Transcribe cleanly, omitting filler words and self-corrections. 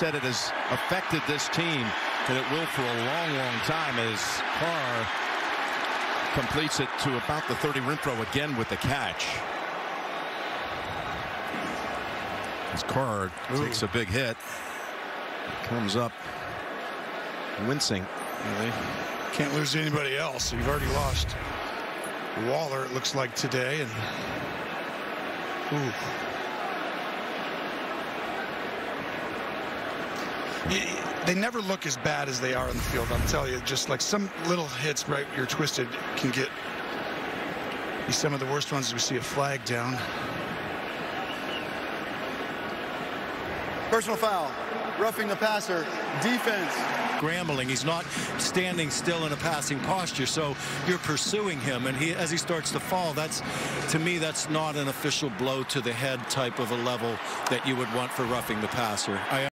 Said it has affected this team, and it will for a long, long time, as Carr completes it to about the 30. Renfrow again with the catch. As Carr takes a big hit, comes up wincing. Really. Can't lose to anybody else. You've already lost Waller, it looks like, today. And they never look as bad as they are in the field. I'm telling you, just like some little hits right where you're twisted can get some of the worst ones. We see a flag down. Personal foul, roughing the passer, defense. Grambling, he's not standing still in a passing posture, so you're pursuing him, and as he starts to fall, that's, to me, that's not an official blow to the head type of a level that you would want for roughing the passer.